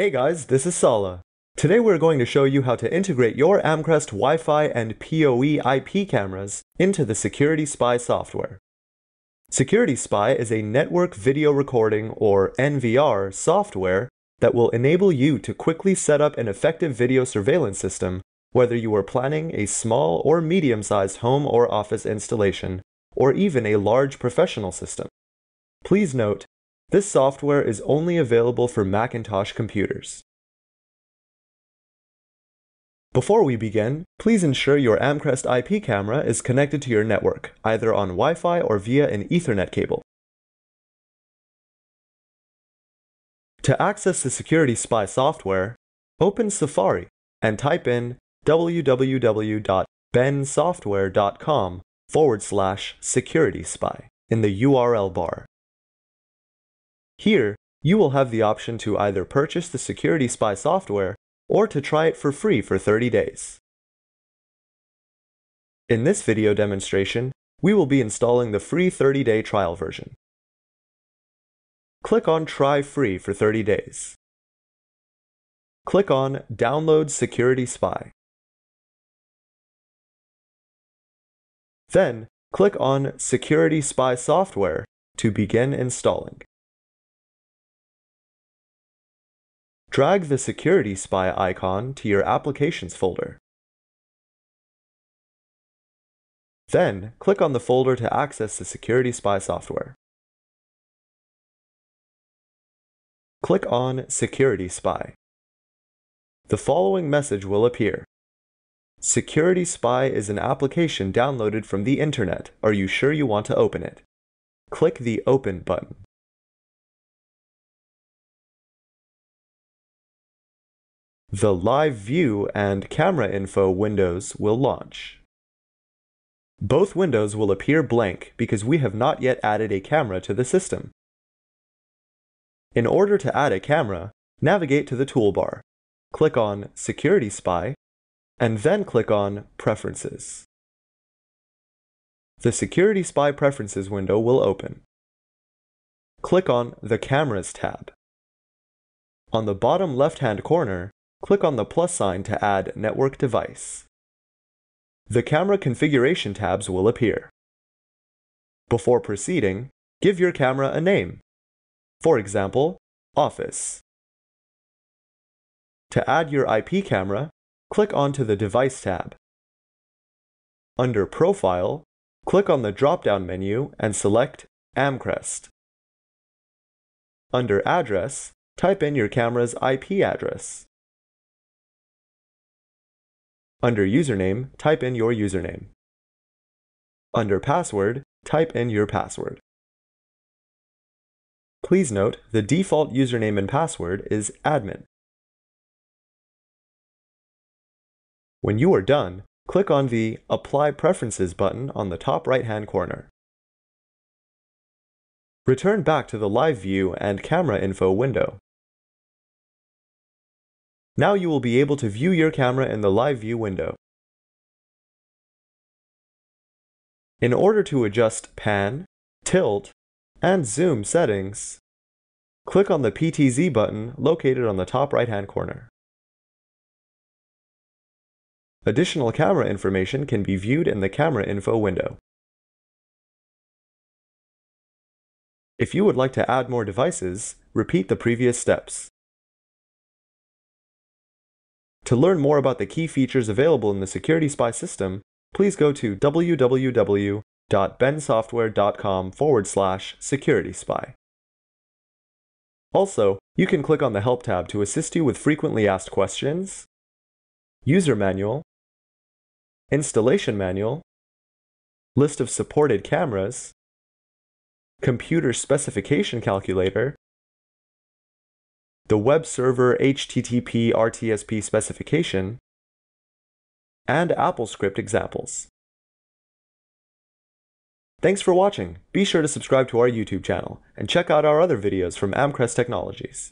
Hey guys, this is Salah. Today we're going to show you how to integrate your Amcrest Wi-Fi and PoE IP cameras into the Security Spy software. Security Spy is a network video recording, or NVR, software that will enable you to quickly set up an effective video surveillance system, whether you are planning a small or medium-sized home or office installation, or even a large professional system. Please note, this software is only available for Macintosh computers. Before we begin, please ensure your Amcrest IP camera is connected to your network, either on Wi-Fi or via an Ethernet cable. To access the Security Spy software, open Safari and type in www.bensoftware.com/securityspy in the URL bar. Here, you will have the option to either purchase the Security Spy software or to try it for free for 30 days. In this video demonstration, we will be installing the free 30-day trial version. Click on Try Free for 30 days. Click on Download Security Spy. Then, click on Security Spy Software to begin installing. Drag the Security Spy icon to your Applications folder. Then, click on the folder to access the Security Spy software. Click on Security Spy. The following message will appear. Security Spy is an application downloaded from the internet. Are you sure you want to open it? Click the Open button. The Live View and Camera Info windows will launch. Both windows will appear blank because we have not yet added a camera to the system. In order to add a camera, navigate to the toolbar, click on Security Spy, and then click on Preferences. The Security Spy Preferences window will open. Click on the Cameras tab. On the bottom left-hand corner, click on the plus sign to add Network Device. The Camera Configuration tabs will appear. Before proceeding, give your camera a name. For example, Office. To add your IP camera, click onto the Device tab. Under Profile, click on the drop-down menu and select Amcrest. Under Address, type in your camera's IP address. Under Username, type in your username. Under Password, type in your password. Please note, the default username and password is admin. When you are done, click on the Apply Preferences button on the top right-hand corner. Return back to the Live View and Camera Info window. Now you will be able to view your camera in the Live View window. In order to adjust pan, tilt, and zoom settings, click on the PTZ button located on the top right-hand corner. Additional camera information can be viewed in the Camera Info window. If you would like to add more devices, repeat the previous steps. To learn more about the key features available in the Security Spy system, please go to www.bensoftware.com/securityspy. Also, you can click on the Help tab to assist you with frequently asked questions, user manual, installation manual, list of supported cameras, computer specification calculator, the web server HTTP RTSP specification, and AppleScript examples. Thanks for watching. Be sure to subscribe to our YouTube channel and check out our other videos from Amcrest Technologies.